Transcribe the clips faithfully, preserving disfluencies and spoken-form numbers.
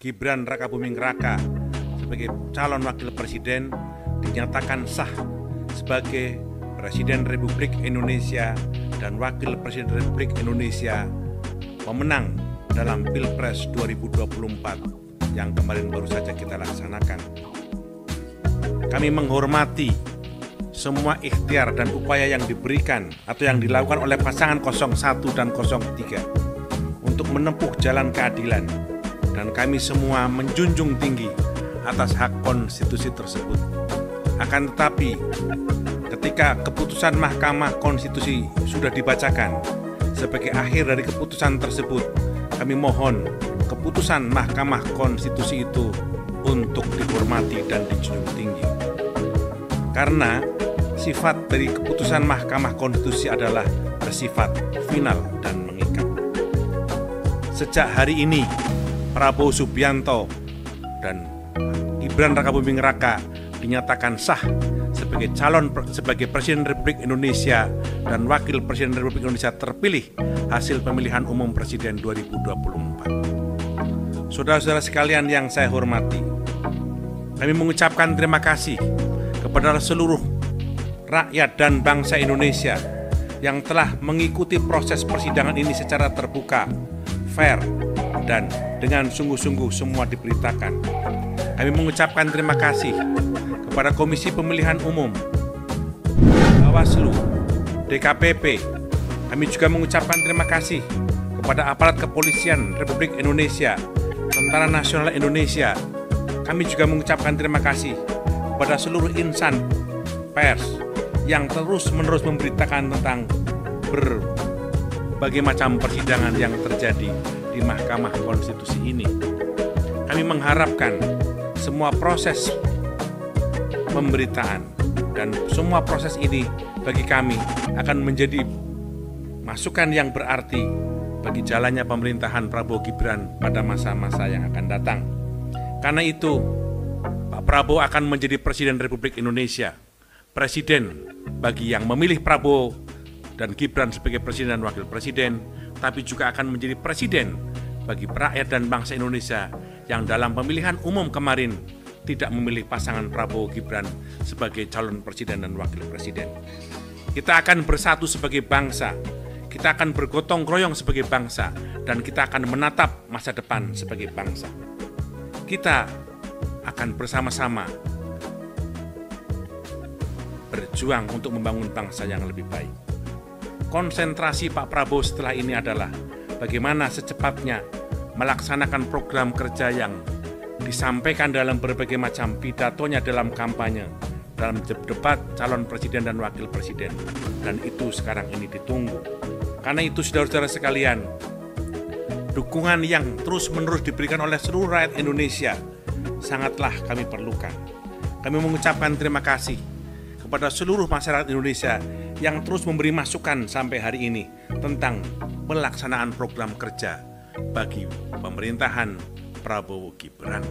Gibran Rakabuming Raka sebagai calon wakil presiden dinyatakan sah sebagai Presiden Republik Indonesia dan Wakil Presiden Republik Indonesia pemenang dalam Pilpres dua ribu dua puluh empat yang kemarin baru saja kita laksanakan. Kami menghormati semua ikhtiar dan upaya yang diberikan atau yang dilakukan oleh pasangan nol satu dan nol tiga untuk menempuh jalan keadilan, dan kami semua menjunjung tinggi atas hak konstitusi tersebut. Akan tetapi, ketika keputusan Mahkamah Konstitusi sudah dibacakan, sebagai akhir dari keputusan tersebut, kami mohon keputusan Mahkamah Konstitusi itu untuk dihormati dan dijunjung tinggi. Karena sifat dari keputusan Mahkamah Konstitusi adalah bersifat final dan mengikat. Sejak hari ini, Prabowo Subianto dan Gibran Rakabuming Raka dinyatakan sah sebagai calon sebagai Presiden Republik Indonesia dan Wakil Presiden Republik Indonesia terpilih hasil pemilihan umum Presiden dua ribu dua puluh empat. Saudara-saudara sekalian yang saya hormati, kami mengucapkan terima kasih kepada seluruh rakyat dan bangsa Indonesia yang telah mengikuti proses persidangan ini secara terbuka, fair, dan dengan sungguh-sungguh semua diberitakan. Kami mengucapkan terima kasih kepada Komisi Pemilihan Umum, Bawaslu, D K P P. Kami juga mengucapkan terima kasih kepada aparat kepolisian Republik Indonesia, Tentara Nasional Indonesia. Kami juga mengucapkan terima kasih kepada seluruh insan pers yang terus-menerus memberitakan tentang berbagai macam persidangan yang terjadi di Mahkamah Konstitusi ini. Kami mengharapkan semua proses pemberitaan dan semua proses ini bagi kami akan menjadi masukan yang berarti bagi jalannya pemerintahan Prabowo Gibran pada masa-masa yang akan datang. Karena itu, Pak Prabowo akan menjadi Presiden Republik Indonesia, Presiden bagi yang memilih Prabowo dan Gibran sebagai Presiden dan Wakil Presiden, tapi juga akan menjadi presiden bagi rakyat dan bangsa Indonesia yang dalam pemilihan umum kemarin tidak memilih pasangan Prabowo Gibran sebagai calon presiden dan wakil presiden. Kita akan bersatu sebagai bangsa, kita akan bergotong royong sebagai bangsa, dan kita akan menatap masa depan sebagai bangsa. Kita akan bersama-sama berjuang untuk membangun bangsa yang lebih baik. Konsentrasi Pak Prabowo setelah ini adalah bagaimana secepatnya melaksanakan program kerja yang disampaikan dalam berbagai macam pidatonya dalam kampanye, dalam debat calon presiden dan wakil presiden. Dan itu sekarang ini ditunggu. Karena itu, saudara-saudara sekalian, dukungan yang terus-menerus diberikan oleh seluruh rakyat Indonesia sangatlah kami perlukan. Kami mengucapkan terima kasih kepada seluruh masyarakat Indonesia yang terus memberi masukan sampai hari ini tentang pelaksanaan program kerja bagi pemerintahan Prabowo Gibran.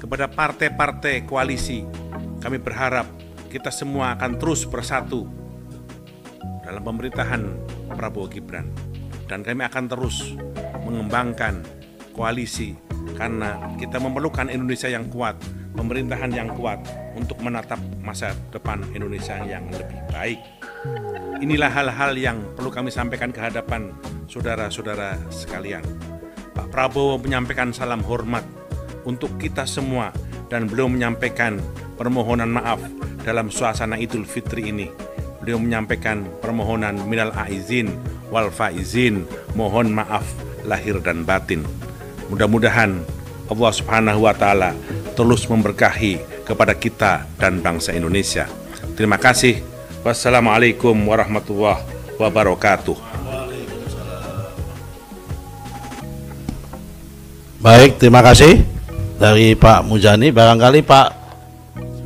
Kepada partai-partai koalisi, kami berharap kita semua akan terus bersatu dalam pemerintahan Prabowo Gibran, dan kami akan terus mengembangkan koalisi karena kita memerlukan Indonesia yang kuat, pemerintahan yang kuat untuk menatap masa depan Indonesia yang lebih baik. Inilah hal-hal yang perlu kami sampaikan ke hadapan saudara-saudara sekalian. Pak Prabowo menyampaikan salam hormat untuk kita semua dan belum menyampaikan permohonan maaf dalam suasana Idul Fitri ini. Beliau menyampaikan permohonan minal aizin wal faizin, mohon maaf lahir dan batin. Mudah-mudahan Allah Subhanahu wa taala terus memberkahi kepada kita dan bangsa Indonesia. Terima kasih. Wassalamualaikum warahmatullahi wabarakatuh. Baik, terima kasih dari Pak Mujani. Barangkali Pak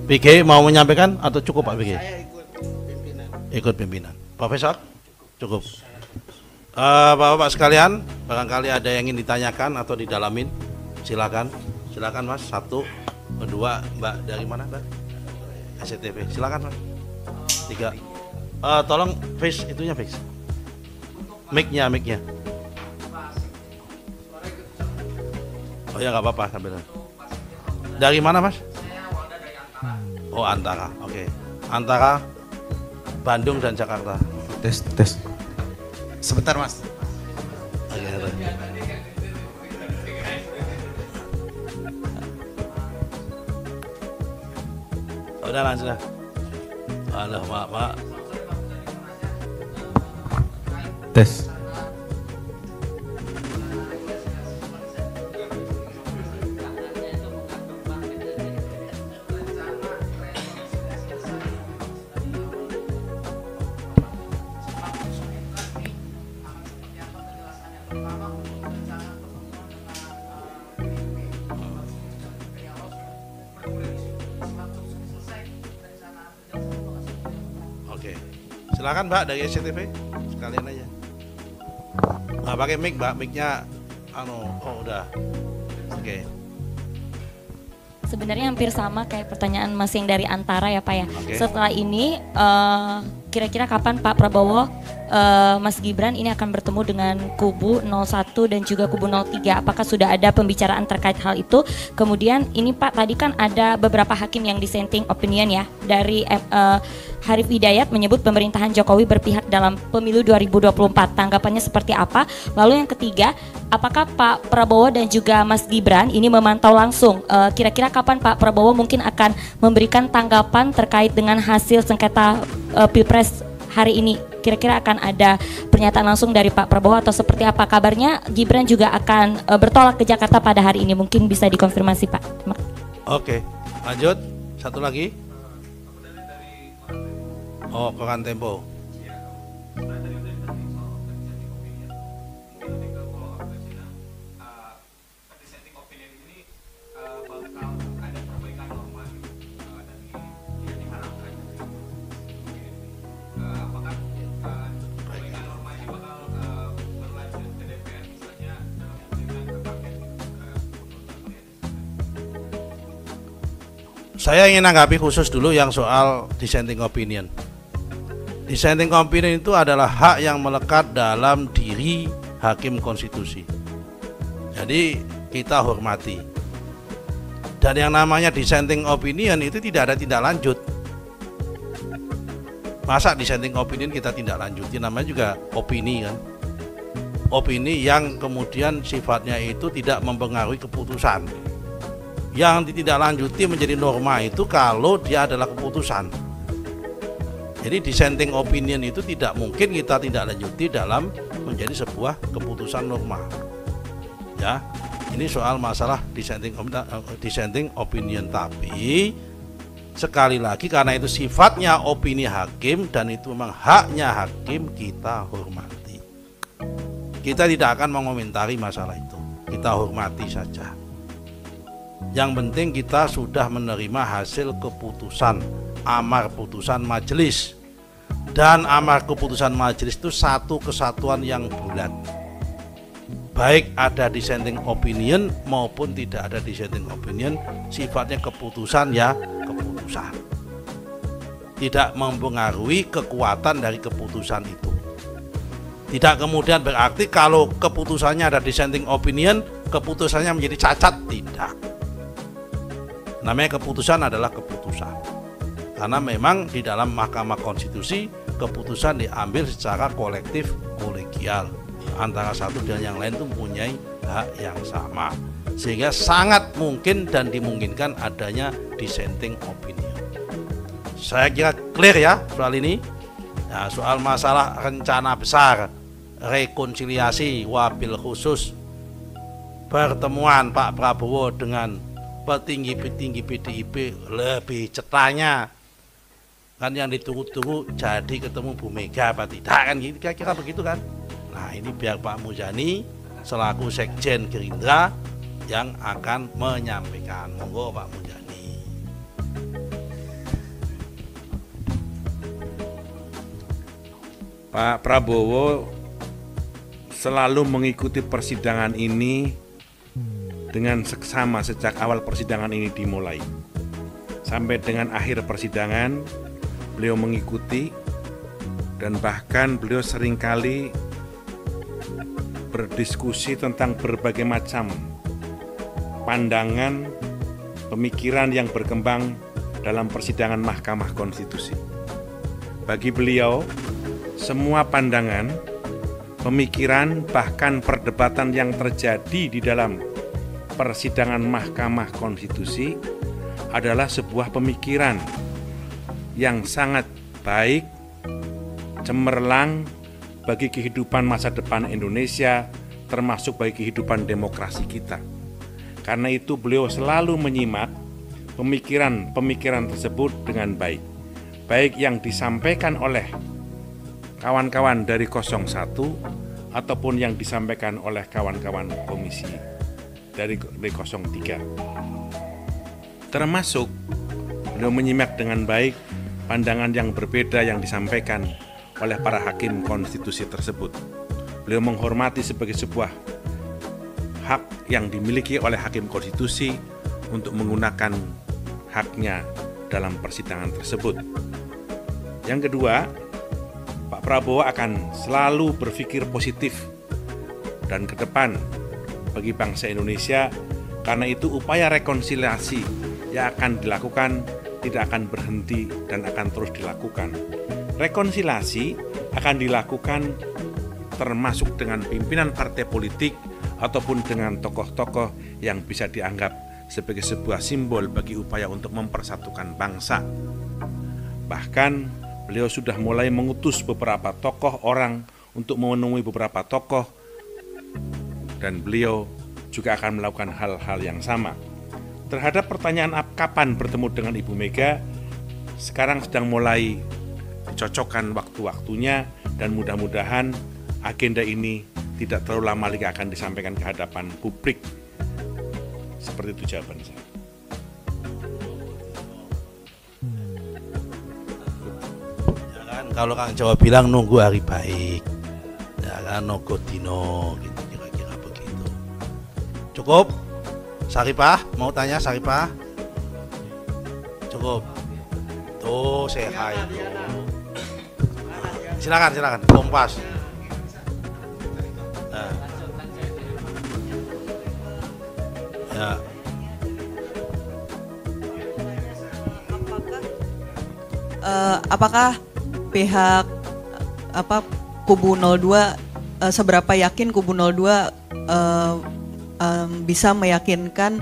P K mau menyampaikan atau cukup Pak P K? Saya ikut pimpinan. Ikut pimpinan. Profesor? Cukup. Uh, Bapak-bapak sekalian, barangkali ada yang ingin ditanyakan atau didalamin, silakan. Silakan Mas, satu, kedua Mbak dari mana Mbak? S C T V, silakan Mas. tiga. Uh, tolong fix itunya fix. Mic-nya, mic-nya. Oh ya nggak apa-apa sambil. Dari mana mas? Saya Walda dari Antara. Oh Antara, oke. Okay. Antara Bandung dan Jakarta. Tes tes. Sebentar mas. Oke. Udah langsung. Aduh maaf pak. Tes. Silakan Mbak dari S C T V sekalian aja. Nah, pakai mic Mbak, micnya anu, oh udah. Oke. Okay. Sebenarnya hampir sama kayak pertanyaan Mas yang dari Antara ya Pak ya. Okay. Setelah ini kira-kira uh, kapan Pak Prabowo, uh, Mas Gibran ini akan bertemu dengan kubu nol satu dan juga kubu nol tiga? Apakah sudah ada pembicaraan terkait hal itu? Kemudian ini Pak tadi kan ada beberapa hakim yang dissenting opinion ya dari uh, Harif Hidayat menyebut pemerintahan Jokowi berpihak dalam pemilu dua ribu dua puluh empat. Tanggapannya seperti apa? Lalu yang ketiga, apakah Pak Prabowo dan juga Mas Gibran ini memantau langsung? Kira-kira e, kapan Pak Prabowo mungkin akan memberikan tanggapan terkait dengan hasil sengketa e, Pilpres hari ini? Kira-kira akan ada pernyataan langsung dari Pak Prabowo atau seperti apa? Kabarnya Gibran juga akan e, bertolak ke Jakarta pada hari ini. Mungkin bisa dikonfirmasi Pak. Oke, lanjut. Satu lagi. Oh, Koran Tempo. Saya ingin menanggapi khusus dulu yang soal dissenting opinion. Dissenting opinion itu adalah hak yang melekat dalam diri hakim konstitusi. Jadi kita hormati. Dan yang namanya dissenting opinion itu tidak ada tindak lanjut. Masa dissenting opinion kita tindak lanjuti, namanya juga opini kan. Opini yang kemudian sifatnya itu tidak mempengaruhi keputusan. Yang tidak lanjuti menjadi norma itu kalau dia adalah keputusan. Jadi dissenting opinion itu tidak mungkin kita tidak lanjuti dalam menjadi sebuah keputusan norma. Ya, ini soal masalah dissenting, dissenting opinion. Tapi sekali lagi karena itu sifatnya opini hakim dan itu memang haknya hakim, kita hormati. Kita tidak akan mengomentari masalah itu. Kita hormati saja. Yang penting kita sudah menerima hasil keputusan. Amar putusan majelis, dan amar keputusan majelis itu satu kesatuan yang bulat, baik ada dissenting opinion maupun tidak ada dissenting opinion. Sifatnya keputusan ya keputusan, tidak mempengaruhi kekuatan dari keputusan itu. Tidak kemudian berarti kalau keputusannya ada dissenting opinion keputusannya menjadi cacat, tidak. Namanya keputusan adalah keputusan. Karena memang di dalam Mahkamah Konstitusi keputusan diambil secara kolektif kolegial, antara satu dan yang lain itu mempunyai hak yang sama, sehingga sangat mungkin dan dimungkinkan adanya dissenting opinion. Saya kira clear ya soal ini. Nah, soal masalah rencana besar rekonsiliasi wabil khusus pertemuan Pak Prabowo dengan petinggi-petinggi P D I P lebih cetanya. Kan yang ditunggu-tunggu jadi ketemu Bu Mega apa tidak kan, kira-kira begitu kan. Nah ini biar Pak Muzani selaku Sekjen Gerindra yang akan menyampaikan. Monggo Pak Muzani. Pak Prabowo selalu mengikuti persidangan ini dengan seksama sejak awal persidangan ini dimulai sampai dengan akhir persidangan. beliau mengikuti, dan bahkan beliau seringkali berdiskusi tentang berbagai macam pandangan, pemikiran yang berkembang dalam persidangan Mahkamah Konstitusi. Bagi beliau, semua pandangan, pemikiran, bahkan perdebatan yang terjadi di dalam persidangan Mahkamah Konstitusi adalah sebuah pemikiran yang sangat baik, cemerlang bagi kehidupan masa depan Indonesia, termasuk bagi kehidupan demokrasi kita. Karena itu beliau selalu menyimak pemikiran-pemikiran tersebut dengan baik, baik yang disampaikan oleh kawan-kawan dari nol satu ataupun yang disampaikan oleh kawan-kawan komisi dari nol tiga. Termasuk beliau menyimak dengan baik pandangan yang berbeda yang disampaikan oleh para hakim konstitusi tersebut. Beliau menghormati sebagai sebuah hak yang dimiliki oleh hakim konstitusi untuk menggunakan haknya dalam persidangan tersebut. Yang kedua, Pak Prabowo akan selalu berpikir positif dan ke depan bagi bangsa Indonesia. Karena itu upaya rekonsiliasi yang akan dilakukan tidak akan berhenti dan akan terus dilakukan. Rekonsiliasi akan dilakukan termasuk dengan pimpinan partai politik ataupun dengan tokoh-tokoh yang bisa dianggap sebagai sebuah simbol bagi upaya untuk mempersatukan bangsa. Bahkan beliau sudah mulai mengutus beberapa tokoh orang untuk menemui beberapa tokoh, dan beliau juga akan melakukan hal-hal yang sama. Terhadap pertanyaan kapan bertemu dengan Ibu Mega, sekarang sedang mulai dicocokkan waktu-waktunya, dan mudah-mudahan agenda ini tidak terlalu lama lagi akan disampaikan ke hadapan publik. Seperti itu jawaban saya. Ya kan, kalau Kang Jawa bilang nunggu hari baik, ya kan, nunggu dino, gitu, kira-kira begitu. Cukup? Saripah, mau tanya Saripah? Cukup? Tuh, sehat. Silakan, silakan. Kompas. Nah. Ya. Apakah, uh, apakah pihak apa kubu nol dua uh, seberapa yakin kubu nol dua uh, um, bisa meyakinkan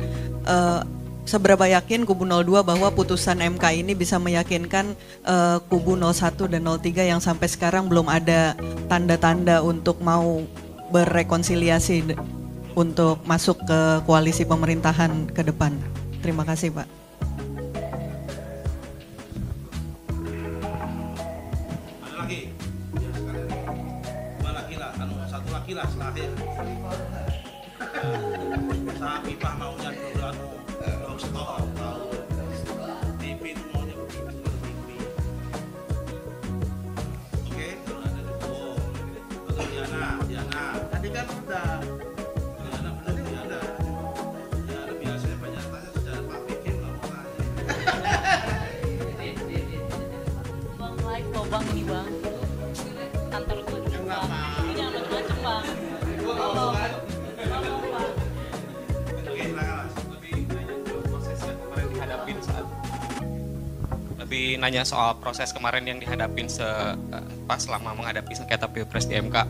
uh, seberapa yakin kubu nol dua bahwa putusan M K ini bisa meyakinkan uh, kubu nol satu dan nol tiga yang sampai sekarang belum ada tanda-tanda untuk mau berrekonsiliasi untuk masuk ke koalisi pemerintahan ke depan? Terima kasih, Pak. Ada lagi? Ya, sekarang dua laki lah, satu laki lah selahir. Sapi Pak maunya dua-dua. Setahun tahu T V itu maunya begitu. Oke, kalau ada dulu atau Diana, Diana tadi kan udah Diana belum Diana Diana biasanya banyak tanya sudah ada Pak Pikin nggak mau tanya. Bang like kok bang ini bang kantor gue cembang ini jangan gue cembang gue mau kan. Lebih nanya soal proses kemarin yang dihadapin se pas selama menghadapi sengketa Pilpres di M K,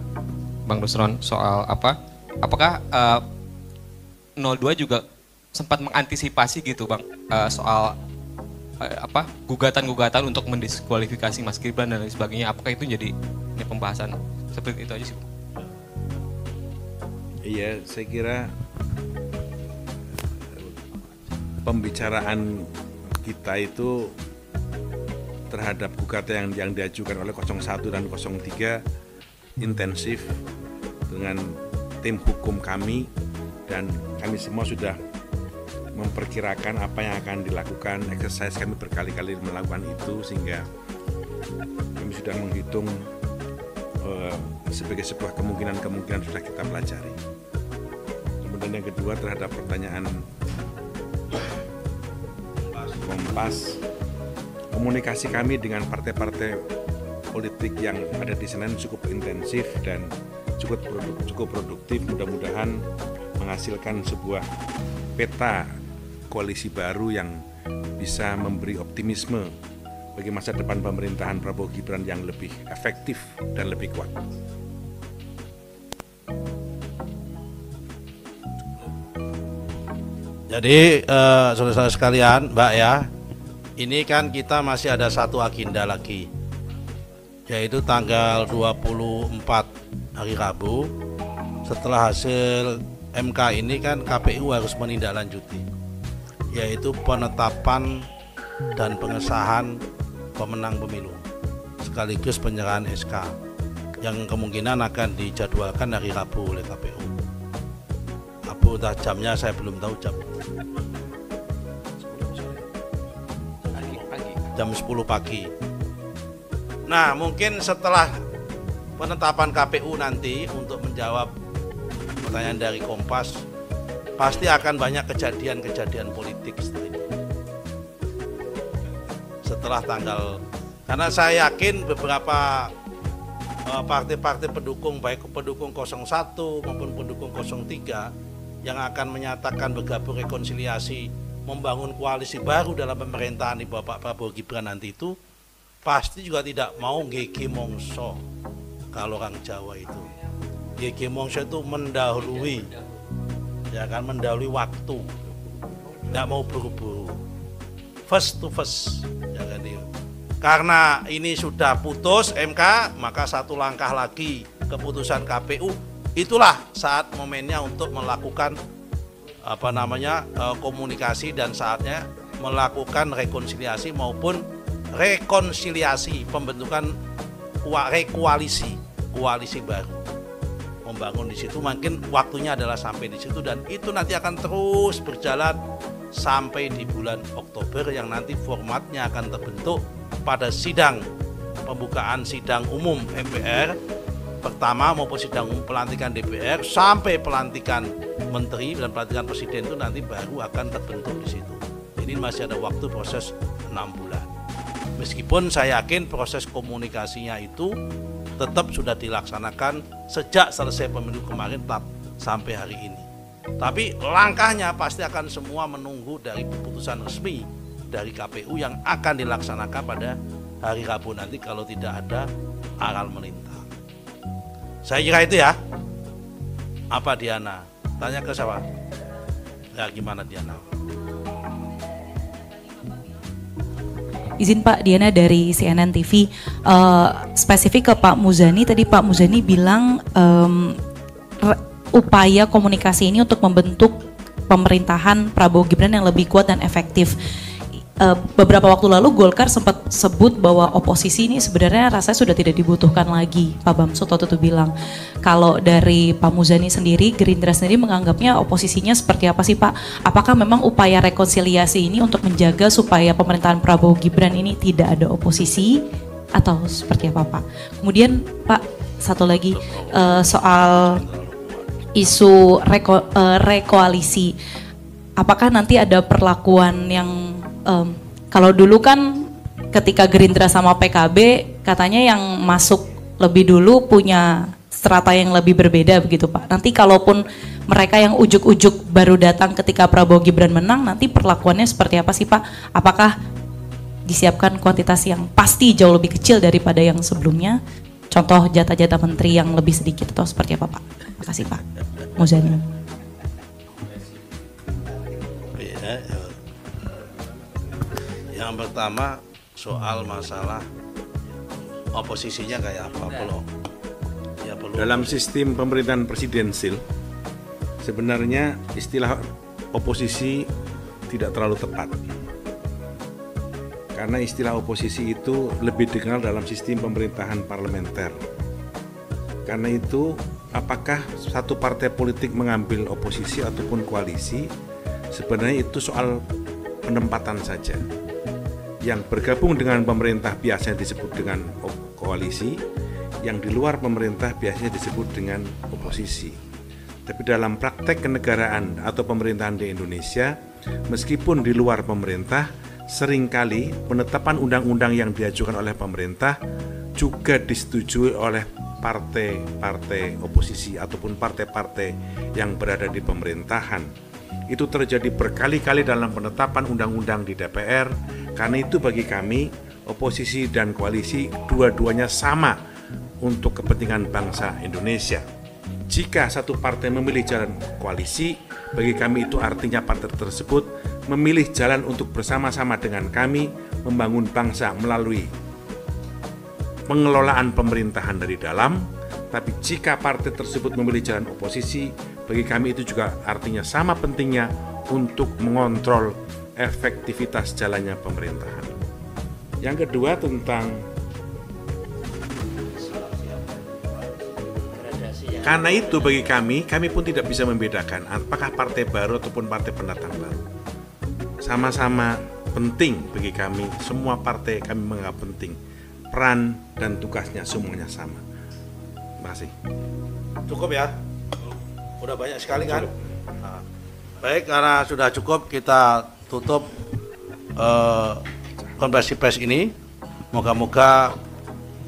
Bang Rusron, soal apa? Apakah uh, nol dua juga sempat mengantisipasi gitu, Bang, uh, soal uh, apa gugatan-gugatan untuk mendiskualifikasi Mas Gibran dan lain sebagainya? Apakah itu jadi ini pembahasan seperti itu aja sih? Iya, saya kira pembicaraan kita itu terhadap gugatan yang, yang diajukan oleh nol satu dan nol tiga intensif dengan tim hukum kami, dan kami semua sudah memperkirakan apa yang akan dilakukan. Exercise kami berkali-kali melakukan itu, sehingga kami sudah menghitung uh, sebagai sebuah kemungkinan-kemungkinan sudah kita pelajari. Kemudian yang kedua, terhadap pertanyaan Kompas, komunikasi kami dengan partai-partai politik yang ada di Senayan cukup intensif dan cukup produk, cukup produktif, mudah-mudahan menghasilkan sebuah peta koalisi baru yang bisa memberi optimisme bagi masa depan pemerintahan Prabowo Gibran yang lebih efektif dan lebih kuat. Jadi eh, saudara-saudara sekalian, Mbak ya, ini kan kita masih ada satu agenda lagi, yaitu tanggal dua puluh empat hari Rabu. Setelah hasil M K ini kan K P U harus menindaklanjuti, yaitu penetapan dan pengesahan pemenang pemilu sekaligus penyerahan S K yang kemungkinan akan dijadwalkan hari Rabu oleh K P U. Udah jamnya saya belum tahu, jam jam sepuluh pagi. Nah, mungkin setelah penetapan K P U nanti untuk menjawab pertanyaan dari Kompas, pasti akan banyak kejadian-kejadian politik setelah ini. Setelah tanggal, karena saya yakin beberapa partai-partai pendukung, baik pendukung nol satu maupun pendukung nol tiga, yang akan menyatakan bergabung rekonsiliasi, membangun koalisi baru dalam pemerintahan di Bapak Prabowo Gibran nanti itu, pasti juga tidak mau G G Mongso. Kalau orang Jawa itu G G Mongso itu mendahului, ya kan, mendahului waktu, tidak mau buru-buru, first to first, ya kan. Karena ini sudah putus M K, maka satu langkah lagi keputusan K P U. Itulah saat momennya untuk melakukan apa namanya komunikasi dan saatnya melakukan rekonsiliasi maupun rekonsiliasi pembentukan koalisi koalisi baru, membangun di situ. Mungkin waktunya adalah sampai di situ, dan itu nanti akan terus berjalan sampai di bulan Oktober yang nanti formatnya akan terbentuk pada sidang pembukaan sidang umum M P R pertama maupun sidang pelantikan D P R sampai pelantikan menteri dan pelantikan presiden itu nanti baru akan terbentuk di situ. Ini masih ada waktu proses enam bulan. Meskipun saya yakin proses komunikasinya itu tetap sudah dilaksanakan sejak selesai pemilu kemarin sampai hari ini. Tapi langkahnya pasti akan semua menunggu dari keputusan resmi dari K P U yang akan dilaksanakan pada hari Rabu nanti kalau tidak ada aral melintang. Saya kira itu ya. Apa Diana? Tanya ke siapa? Ya gimana Diana? Izin Pak Diana dari C N N T V, uh, spesifik ke Pak Muzani. Tadi Pak Muzani bilang um, upaya komunikasi ini untuk membentuk pemerintahan Prabowo Gibran yang lebih kuat dan efektif. Beberapa waktu lalu Golkar sempat sebut bahwa oposisi ini sebenarnya rasanya sudah tidak dibutuhkan lagi. Pak Bamsud waktu itu bilang, kalau dari Pak Muzani sendiri, Gerindra sendiri menganggapnya oposisinya seperti apa sih Pak? Apakah memang upaya rekonsiliasi ini untuk menjaga supaya pemerintahan Prabowo Gibran ini tidak ada oposisi atau seperti apa Pak? Kemudian Pak, satu lagi uh, soal isu reko, uh, rekoalisi, apakah nanti ada perlakuan yang Um, kalau dulu kan ketika Gerindra sama P K B katanya yang masuk lebih dulu punya strata yang lebih berbeda begitu Pak. Nanti kalaupun mereka yang ujuk-ujuk baru datang ketika Prabowo Gibran menang, nanti perlakuannya seperti apa sih Pak? Apakah disiapkan kuantitas yang pasti jauh lebih kecil daripada yang sebelumnya? Contoh jatah-jatah menteri yang lebih sedikit atau seperti apa Pak? Terima kasih Pak Muzani. Yang pertama soal masalah oposisinya kayak apa belum? Ya, belum. Dalam sistem pemerintahan presidensil sebenarnya istilah oposisi tidak terlalu tepat, karena istilah oposisi itu lebih dikenal dalam sistem pemerintahan parlementer. Karena itu apakah satu partai politik mengambil oposisi ataupun koalisi, sebenarnya itu soal penempatan saja. Yang bergabung dengan pemerintah biasanya disebut dengan koalisi, yang di luar pemerintah biasanya disebut dengan oposisi. Tapi dalam praktek kenegaraan atau pemerintahan di Indonesia, meskipun di luar pemerintah, seringkali penetapan undang-undang yang diajukan oleh pemerintah juga disetujui oleh partai-partai oposisi ataupun partai-partai yang berada di pemerintahan. Itu terjadi berkali-kali dalam penetapan undang-undang di D P R. Karena itu bagi kami, oposisi dan koalisi dua-duanya sama untuk kepentingan bangsa Indonesia. Jika satu partai memilih jalan koalisi, bagi kami itu artinya partai tersebut memilih jalan untuk bersama-sama dengan kami membangun bangsa melalui pengelolaan pemerintahan dari dalam. Tapi jika partai tersebut memilih jalan oposisi, bagi kami itu juga artinya sama pentingnya untuk mengontrol efektivitas jalannya pemerintahan. Yang kedua tentang karena itu bagi kami, kami pun tidak bisa membedakan apakah partai baru ataupun partai pendatang baru. Sama-sama penting bagi kami, semua partai kami menganggap penting. Peran dan tugasnya semuanya sama. Terima kasih. Cukup ya? Udah banyak sekali kan? Nah, baik, karena sudah cukup kita tutup eh, konversi pers ini. Moga-moga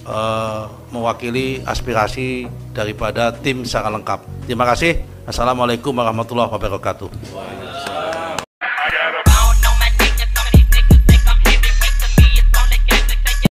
eh, mewakili aspirasi daripada tim secara lengkap. Terima kasih. Assalamualaikum warahmatullahi wabarakatuh.